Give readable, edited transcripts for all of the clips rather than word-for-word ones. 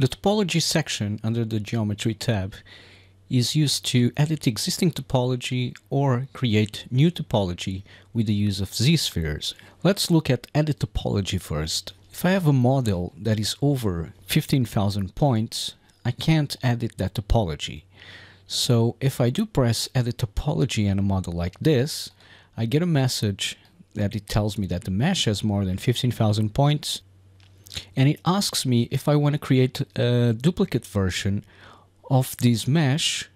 The topology section under the geometry tab is used to edit existing topology or create new topology with the use of Z-spheres. Let's look at edit topology first. If I have a model that is over 15,000 points, I can't edit that topology. So if I do press edit topology on a model like this, I get a message that it tells me that the mesh has more than 15,000 points, and it asks me if I want to create a duplicate version of this mesh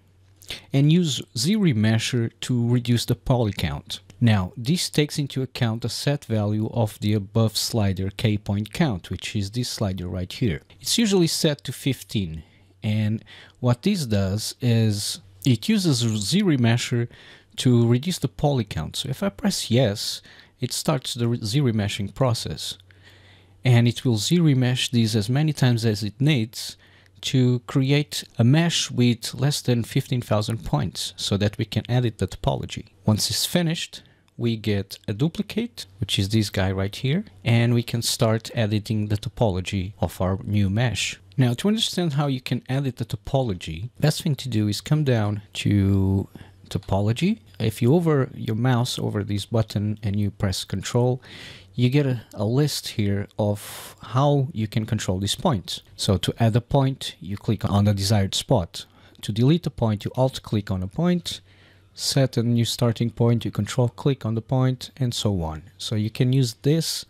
and use ZRemesher to reduce the poly count. Now, this takes into account the set value of the above slider K point count, which is this slider right here. It's usually set to 15, and what this does is it uses ZRemesher to reduce the poly count. So if I press yes, it starts the ZRemeshing process, and it will ZRemesh these as many times as it needs to create a mesh with less than 15,000 points so that we can edit the topology. Once it's finished, we get a duplicate, which is this guy right here, and we can start editing the topology of our new mesh. Now, to understand how you can edit the topology, best thing to do is come down to topology. If you hover your mouse over this button and you press Control, you get a list here of how you can control these points. So to add a point, you click on the desired spot. To delete a point, you alt-click on a point, set a new starting point, you control-click on the point, and so on. So you can use this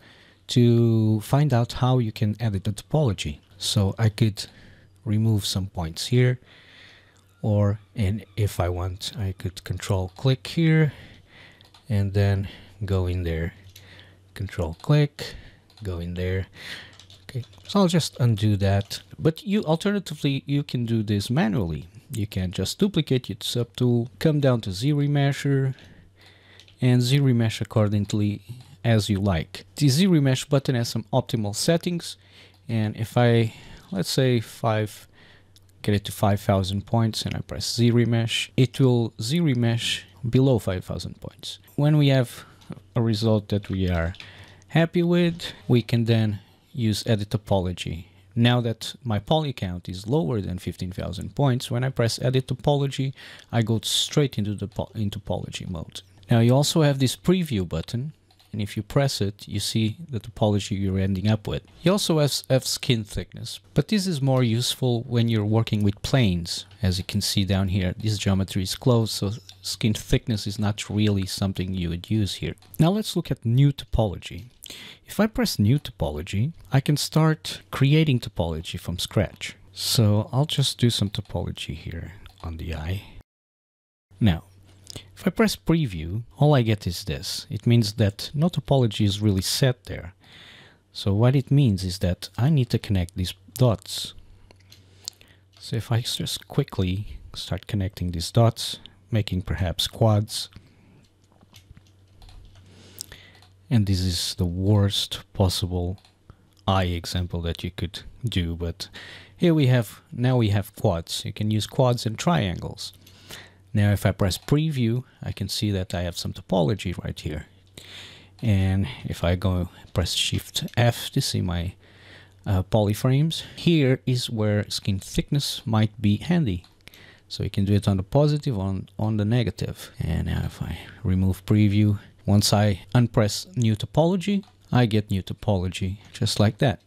to find out how you can edit the topology. So I could remove some points here, and if I want, I could control-click here, and then go in there. Control click, go in there. Okay, so I'll just undo that. But alternatively, you can do this manually. You can just duplicate your subtool, come down to ZRemesher, and ZRemesh accordingly as you like. The ZRemesh button has some optimal settings, and if I, let's say get it to 5,000 points and I press ZRemesh, it will ZRemesh below 5,000 points. When we have a result that we are happy with, we can then use edit topology. Now that my poly count is lower than 15,000 points, when I press edit topology, I go straight into the topology mode. Now you also have this preview button, and if you press it, you see the topology you're ending up with. You also have skin thickness, but this is more useful when you're working with planes. As you can see down here, this geometry is closed, so skin thickness is not really something you would use here. Now let's look at new topology. If I press new topology, I can start creating topology from scratch. So I'll just do some topology here on the eye. Now, if I press preview, all I get is this. It means that no topology is really set there. So what it means is that I need to connect these dots. So if I just quickly start connecting these dots, making perhaps quads, and this is the worst possible eye example that you could do, but here we have, now we have quads. You can use quads and triangles. Now if I press preview, I can see that I have some topology right here. And if I go press Shift F to see my polyframes, here is where skin thickness might be handy. So you can do it on the positive, on the negative. And now if I remove preview, once I unpress new topology, I get new topology just like that.